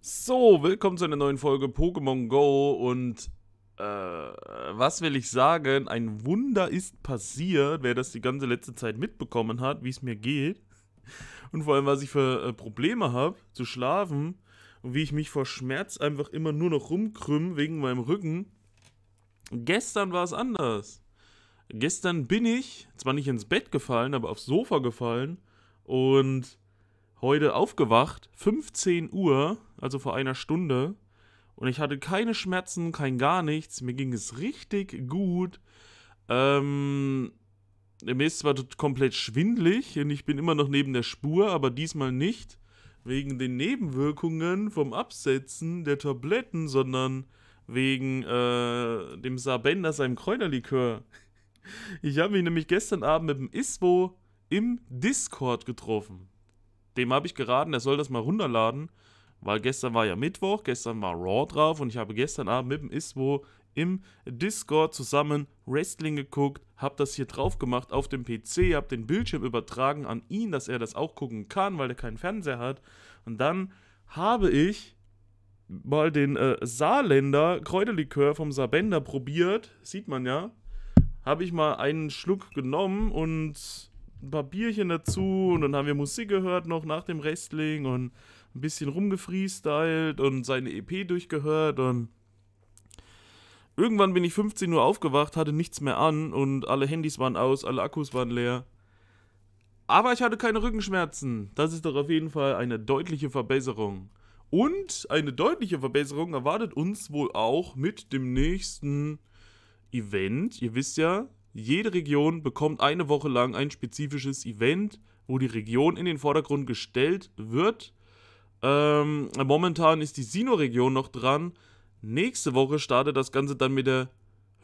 So, willkommen zu einer neuen Folge Pokémon Go und was will ich sagen? Ein Wunder ist passiert, wer das die ganze letzte Zeit mitbekommen hat, wie es mir geht und vor allem, was ich für Probleme habe zu schlafen und wie ich mich vor Schmerz einfach immer nur noch rumkrümme wegen meinem Rücken. Gestern war es anders. Gestern bin ich zwar nicht ins Bett gefallen, aber aufs Sofa gefallen und heute aufgewacht, 15 Uhr, also vor einer Stunde, und ich hatte keine Schmerzen, kein gar nichts, mir ging es richtig gut, mir ist zwar komplett schwindelig und ich bin immer noch neben der Spur, aber diesmal nicht wegen den Nebenwirkungen vom Absetzen der Tabletten, sondern wegen dem Sabender, seinem Kräuterlikör. Ich habe mich nämlich gestern Abend mit dem Iswo im Discord getroffen. Dem habe ich geraten, er soll das mal runterladen, weil gestern war ja Mittwoch, gestern war Raw drauf und ich habe gestern Abend mit dem Iswo im Discord zusammen Wrestling geguckt, habe das hier drauf gemacht auf dem PC, habe den Bildschirm übertragen an ihn, dass er das auch gucken kann, weil er keinen Fernseher hat. Und dann habe ich mal den Saarländer Kräuterlikör vom Sabender probiert, sieht man ja, habe ich mal einen Schluck genommen und ein paar Bierchen dazu und dann haben wir Musik gehört noch nach dem Wrestling und ein bisschen rumgefreestylt und seine EP durchgehört und irgendwann bin ich 15 Uhr aufgewacht, hatte nichts mehr an und alle Handys waren aus, alle Akkus waren leer. Aber ich hatte keine Rückenschmerzen. Das ist doch auf jeden Fall eine deutliche Verbesserung. Und eine deutliche Verbesserung erwartet uns wohl auch mit dem nächsten Event. Ihr wisst ja, jede Region bekommt eine Woche lang ein spezifisches Event, wo die Region in den Vordergrund gestellt wird. Momentan ist die Sinnoh-Region noch dran. Nächste Woche startet das Ganze dann mit der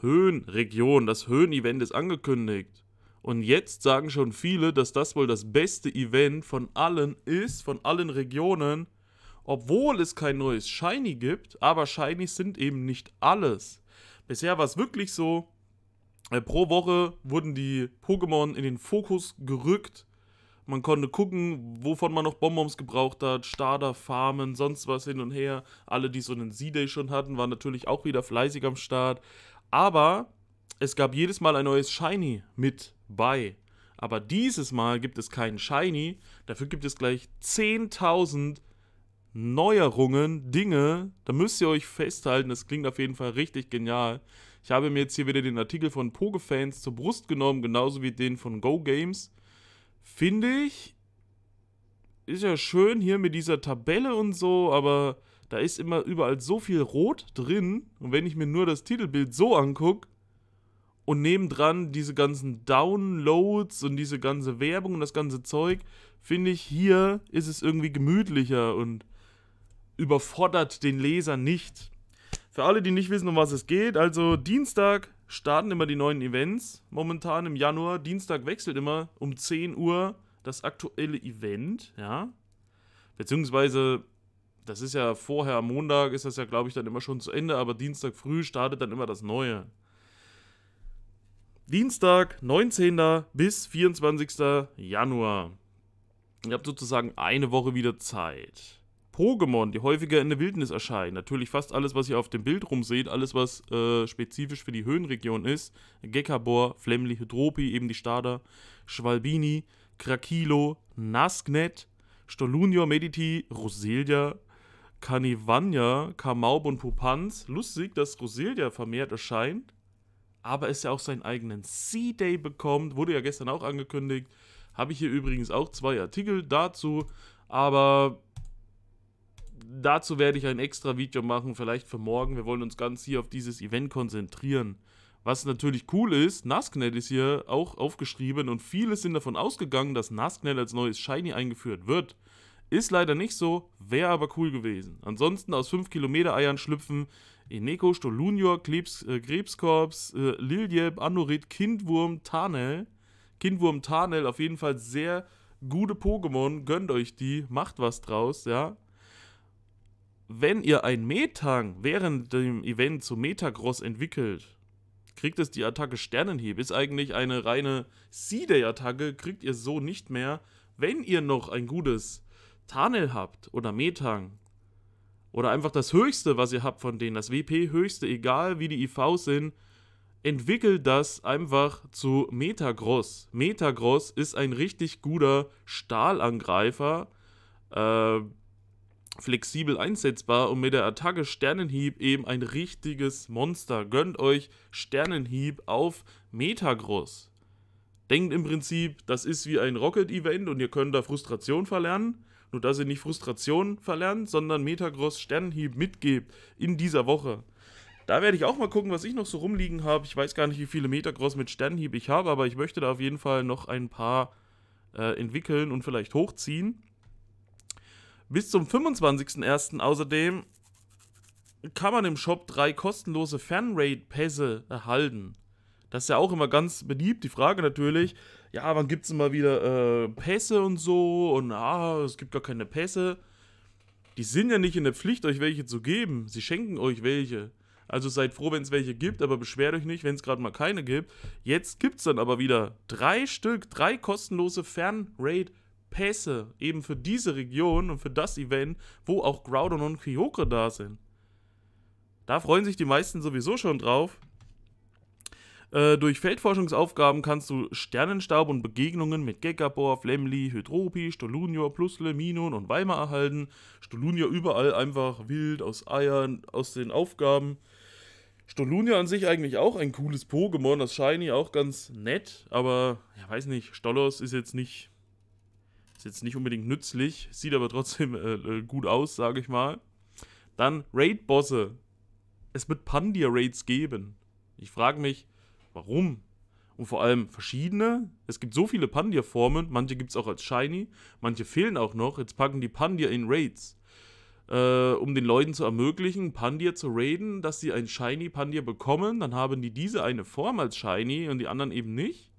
Hoenn-Region. Das Hoenn-Event ist angekündigt. Und jetzt sagen schon viele, dass das wohl das beste Event von allen ist, von allen Regionen. Obwohl es kein neues Shiny gibt, aber Shinies sind eben nicht alles. Bisher war es wirklich so, pro Woche wurden die Pokémon in den Fokus gerückt. Man konnte gucken, wovon man noch Bonbons gebraucht hat, Starter, Farmen, sonst was hin und her. Alle, die so einen Z-Day schon hatten, waren natürlich auch wieder fleißig am Start. Aber es gab jedes Mal ein neues Shiny mit bei. Aber dieses Mal gibt es keinen Shiny. Dafür gibt es gleich 10.000 Neuerungen, Dinge. Da müsst ihr euch festhalten, das klingt auf jeden Fall richtig genial. Ich habe mir jetzt hier wieder den Artikel von Pokefans zur Brust genommen, genauso wie den von GoGames. Finde ich, ist ja schön hier mit dieser Tabelle und so, aber da ist immer überall so viel Rot drin. Und wenn ich mir nur das Titelbild so angucke und nebendran diese ganzen Downloads und diese ganze Werbung und das ganze Zeug, finde ich, hier ist es irgendwie gemütlicher und überfordert den Leser nicht. Für alle, die nicht wissen, um was es geht, also Dienstag starten immer die neuen Events. Momentan im Januar, Dienstag wechselt immer um 10 Uhr das aktuelle Event, ja. Beziehungsweise, das ist ja vorher am Montag, ist das ja, glaube ich, dann immer schon zu Ende, aber Dienstag früh startet dann immer das Neue. Dienstag, 19. bis 24. Januar. Ihr habt sozusagen eine Woche wieder Zeit. Pokémon, die häufiger in der Wildnis erscheinen. Natürlich fast alles, was ihr auf dem Bild rumseht, alles, was spezifisch für die Höhenregion ist. Geckabor, Flemmli, Hydropi, eben die Starter, Schwalbini, Krakilo, Nasgnet, Stollunior, Mediti, Roselia, Canivania, Kamaub und Pupans. Lustig, dass Roselia vermehrt erscheint, aber es ja auch seinen eigenen C-Day bekommt. Wurde ja gestern auch angekündigt. Habe ich hier übrigens auch zwei Artikel dazu, aber dazu werde ich ein extra Video machen, vielleicht für morgen. Wir wollen uns ganz hier auf dieses Event konzentrieren. Was natürlich cool ist, Nasknell ist hier auch aufgeschrieben und viele sind davon ausgegangen, dass Nasknell als neues Shiny eingeführt wird. Ist leider nicht so, wäre aber cool gewesen. Ansonsten aus 5-Kilometer-Eiern schlüpfen Eneko, Stollunior, Krebskorps, Liljeb, Anorit, Kindwurm, Tarnel. Kindwurm, Tarnel, auf jeden Fall sehr gute Pokémon. Gönnt euch die, macht was draus, ja. Wenn ihr ein Metang während dem Event zu Metagross entwickelt, kriegt es die Attacke Sternenhieb. Ist eigentlich eine reine C-Day-Attacke, kriegt ihr so nicht mehr. Wenn ihr noch ein gutes Tarnel habt oder Metang, oder einfach das Höchste, was ihr habt von denen, das WP-Höchste, egal wie die IVs sind, entwickelt das einfach zu Metagross. Metagross ist ein richtig guter Stahlangreifer, flexibel einsetzbar und mit der Attacke Sternenhieb eben ein richtiges Monster. Gönnt euch Sternenhieb auf Metagross. Denkt im Prinzip, das ist wie ein Rocket-Event und ihr könnt da Frustration verlernen. Nur, dass ihr nicht Frustration verlernt, sondern Metagross Sternenhieb mitgebt in dieser Woche. Da werde ich auch mal gucken, was ich noch so rumliegen habe. Ich weiß gar nicht, wie viele Metagross mit Sternenhieb ich habe, aber ich möchte da auf jeden Fall noch ein paar entwickeln und vielleicht hochziehen. Bis zum 25.01. außerdem kann man im Shop 3 kostenlose Fanraid-Pässe erhalten. Das ist ja auch immer ganz beliebt, die Frage natürlich. Ja, wann gibt es immer wieder Pässe und so? Und es gibt gar keine Pässe. Die sind ja nicht in der Pflicht, euch welche zu geben. Sie schenken euch welche. Also seid froh, wenn es welche gibt, aber beschwert euch nicht, wenn es gerade mal keine gibt. Jetzt gibt es dann aber wieder 3 kostenlose Fan-Raid-Pässe. Eben für diese Region und für das Event, wo auch Groudon und Kyogre da sind. Da freuen sich die meisten sowieso schon drauf. Durch Feldforschungsaufgaben kannst du Sternenstaub und Begegnungen mit Geckabor, Flemmli, Hydropi, Stollunior, Plusle, Minon und Weimar erhalten. Stollunior überall einfach wild aus Eiern, aus den Aufgaben. Stollunior an sich eigentlich auch ein cooles Pokémon, das Shiny auch ganz nett, aber ja, weiß nicht, Stollos ist jetzt nicht unbedingt nützlich, sieht aber trotzdem gut aus, sage ich mal. Dann Raid-Bosse. Es wird Pandir-Raids geben. Ich frage mich, warum? Und vor allem verschiedene. Es gibt so viele Pandir-Formen. Manche gibt es auch als Shiny. Manche fehlen auch noch. Jetzt packen die Pandir in Raids. Um den Leuten zu ermöglichen, Pandir zu raiden, dass sie ein Shiny Pandir bekommen. Dann haben die diese eine Form als Shiny und die anderen eben nicht.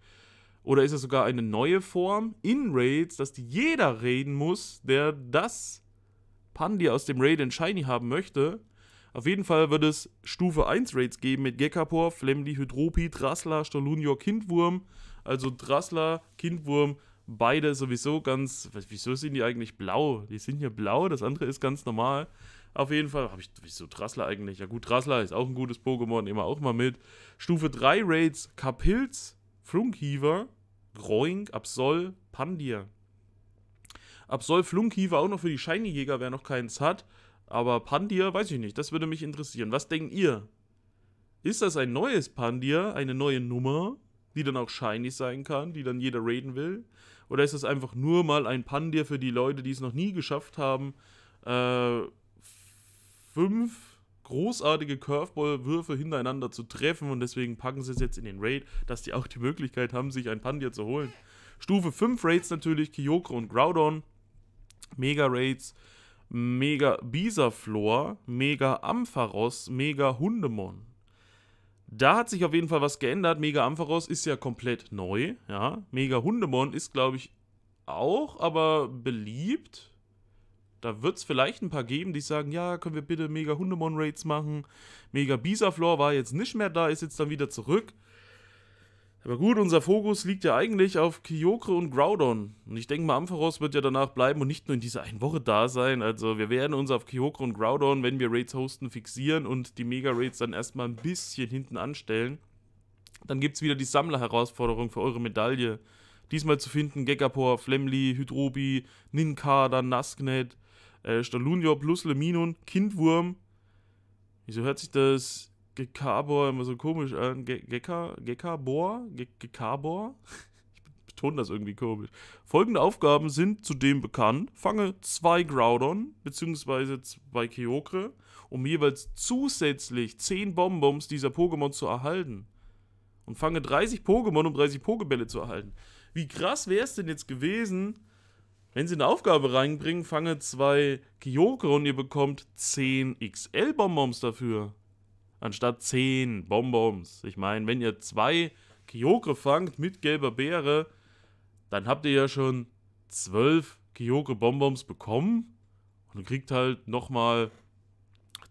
Oder ist es sogar eine neue Form in Raids, dass die jeder raiden muss, der das Pandir aus dem Raid in Shiny haben möchte. Auf jeden Fall wird es Stufe 1 Raids geben mit Geckabor, Flemmli, Hydropi, Drassler, Stollunior, Kindwurm. Also Drassler, Kindwurm, beide sowieso ganz... Wieso sind die eigentlich blau? Die sind hier blau, das andere ist ganz normal. Auf jeden Fall habe ich... Wieso Drassler eigentlich? Ja gut, Drassler ist auch ein gutes Pokémon, nehmen wir auch mal mit. Stufe 3 Raids, Kapilz, Flunkheaver, Groink, Absol, Pandir. Absol, Flunkheaver auch noch für die Shiny-Jäger, wer noch keins hat. Aber Pandir, weiß ich nicht, das würde mich interessieren. Was denkt ihr? Ist das ein neues Pandir, eine neue Nummer, die dann auch shiny sein kann, die dann jeder raiden will? Oder ist das einfach nur mal ein Pandir für die Leute, die es noch nie geschafft haben, 5 großartige Curveball-Würfe hintereinander zu treffen und deswegen packen sie es jetzt in den Raid, dass die auch die Möglichkeit haben, sich ein Pandir zu holen? Stufe 5 Raids natürlich, Kyogre und Groudon, Mega Raids, Mega Bisaflor, Mega Ampharos, Mega Hundemon. Da hat sich auf jeden Fall was geändert. Mega Ampharos ist ja komplett neu. Ja. Mega Hundemon ist, glaube ich, auch, aber beliebt. Da wird es vielleicht ein paar geben, die sagen, ja, können wir bitte Mega Hundemon Raids machen. Mega Bisaflor war jetzt nicht mehr da, ist jetzt dann wieder zurück. Aber gut, unser Fokus liegt ja eigentlich auf Kyogre und Groudon. Und ich denke mal, Ampharos wird ja danach bleiben und nicht nur in dieser einen Woche da sein. Also wir werden uns auf Kyogre und Groudon, wenn wir Raids hosten, fixieren und die Mega-Raids dann erstmal ein bisschen hinten anstellen. Dann gibt es wieder die Sammler-Herausforderung für eure Medaille. Diesmal zu finden Geckapor, Flemmli, Hydropi, Ninkada, Nasgnet, Stollunior, Plusle, Minon, Kindwurm. Wieso hört sich das... Geckabor immer so komisch an. Geckabor? Ich betone das irgendwie komisch. Folgende Aufgaben sind zudem bekannt. Fange 2 Groudon bzw. 2 Kyogre, um jeweils zusätzlich 10 Bonbons dieser Pokémon zu erhalten. Und fange 30 Pokémon, um 30 Pokébälle zu erhalten. Wie krass wäre es denn jetzt gewesen, wenn sie eine Aufgabe reinbringen, fange 2 Kyogre und ihr bekommt 10 XL-Bonbons dafür. Anstatt 10 Bonbons. Ich meine, wenn ihr 2 Kyogre fangt mit gelber Beere, dann habt ihr ja schon 12 Kyogre Bonbons bekommen und ihr kriegt halt nochmal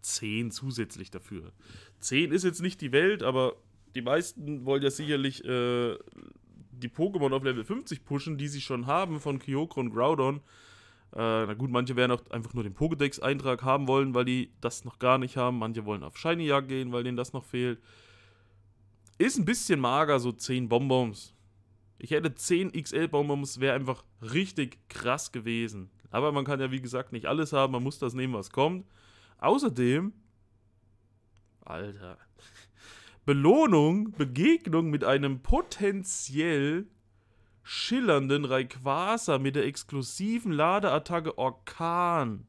10 zusätzlich dafür. 10 ist jetzt nicht die Welt, aber die meisten wollen ja sicherlich die Pokémon auf Level 50 pushen, die sie schon haben von Kyogre und Groudon. Na gut, manche werden auch einfach nur den Pokédex-Eintrag haben wollen, weil die das noch gar nicht haben. Manche wollen auf Shiny-Jagd gehen, weil denen das noch fehlt. Ist ein bisschen mager, so 10 Bonbons. Ich hätte 10 XL-Bonbons, wäre einfach richtig krass gewesen. Aber man kann ja, wie gesagt, nicht alles haben. Man muss das nehmen, was kommt. Außerdem, Alter, Belohnung, Begegnung mit einem potenziell schillernden Rayquaza mit der exklusiven Ladeattacke Orkan.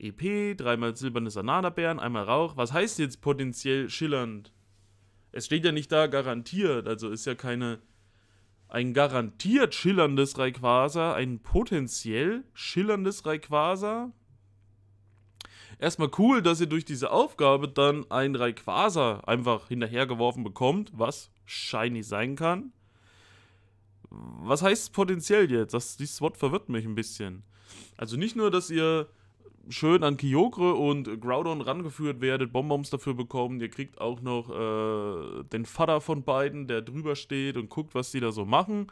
EP, 3-mal silbernes Ananabären, einmal Rauch. Was heißt jetzt potenziell schillernd? Es steht ja nicht da garantiert, also ist ja keine... Ein garantiert schillerndes Rayquaza, ein potenziell schillerndes Rayquaza. Erstmal cool, dass ihr durch diese Aufgabe dann ein Rayquaza einfach hinterhergeworfen bekommt, was shiny sein kann. Was heißt potenziell jetzt? Dieses Wort verwirrt mich ein bisschen. Also nicht nur, dass ihr schön an Kyogre und Groudon rangeführt werdet, Bonbons dafür bekommen, ihr kriegt auch noch den Vater von beiden, der drüber steht und guckt, was die da so machen.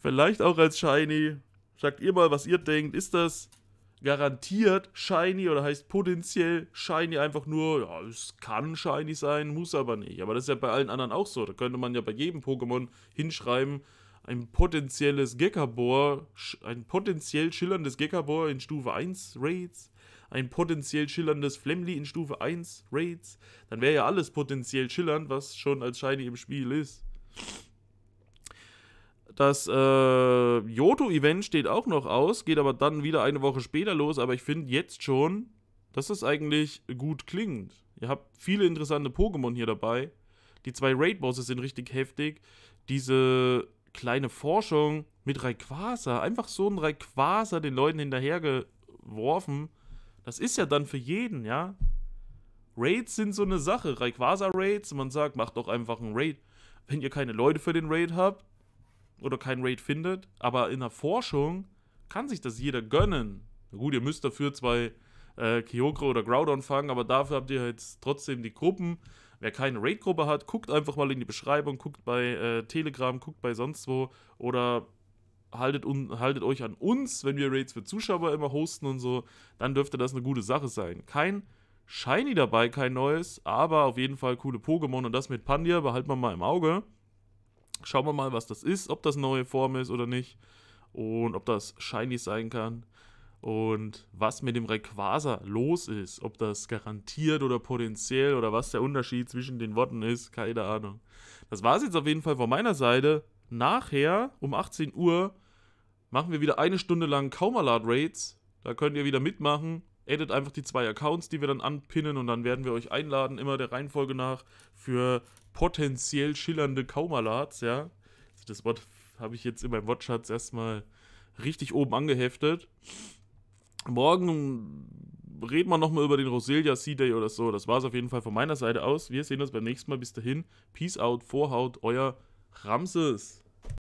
Vielleicht auch als Shiny. Sagt ihr mal, was ihr denkt. Ist das garantiert Shiny oder heißt potenziell Shiny einfach nur, ja, es kann Shiny sein, muss aber nicht. Aber das ist ja bei allen anderen auch so. Da könnte man ja bei jedem Pokémon hinschreiben, ein potenzielles Geckabor, ein potenziell schillerndes Geckabor in Stufe 1 Raids, ein potenziell schillerndes Flemmli in Stufe 1 Raids, dann wäre ja alles potenziell schillernd, was schon als Shiny im Spiel ist. Das Johto-Event steht auch noch aus, geht aber dann wieder eine Woche später los, aber ich finde jetzt schon, dass das eigentlich gut klingt. Ihr habt viele interessante Pokémon hier dabei, die 2 Raid-Bosses sind richtig heftig, diese kleine Forschung mit Rayquaza. Einfach so ein Rayquaza den Leuten hinterhergeworfen. Das ist ja dann für jeden, ja. Raids sind so eine Sache. Rayquaza-Raids, man sagt, macht doch einfach einen Raid. Wenn ihr keine Leute für den Raid habt oder keinen Raid findet, aber in der Forschung kann sich das jeder gönnen. Na gut, ihr müsst dafür 2 Kyogre oder Groudon fangen, aber dafür habt ihr jetzt trotzdem die Gruppen. Wer keine Raid-Gruppe hat, guckt einfach mal in die Beschreibung, guckt bei Telegram, guckt bei sonst wo oder haltet euch an uns, wenn wir Raids für Zuschauer immer hosten und so, dann dürfte das eine gute Sache sein. Kein Shiny dabei, kein neues, aber auf jeden Fall coole Pokémon und das mit Pandir behalten wir mal im Auge. Schauen wir mal, was das ist, ob das eine neue Form ist oder nicht und ob das Shiny sein kann. Und was mit dem Rayquaza los ist, ob das garantiert oder potenziell oder was der Unterschied zwischen den Worten ist, keine Ahnung. Das war es jetzt auf jeden Fall von meiner Seite. Nachher um 18 Uhr machen wir wieder eine Stunde lang Kaumalad-Raids. Da könnt ihr wieder mitmachen. Addet einfach die 2 Accounts, die wir dann anpinnen und dann werden wir euch einladen, immer der Reihenfolge nach, für potenziell schillernde Kaumalads. Ja? Also das Wort habe ich jetzt in meinem Wortschatz erstmal richtig oben angeheftet. Morgen reden wir nochmal über den Roselia C-Day oder so. Das war es auf jeden Fall von meiner Seite aus. Wir sehen uns beim nächsten Mal. Bis dahin. Peace out, Vorhaut, euer Ramses.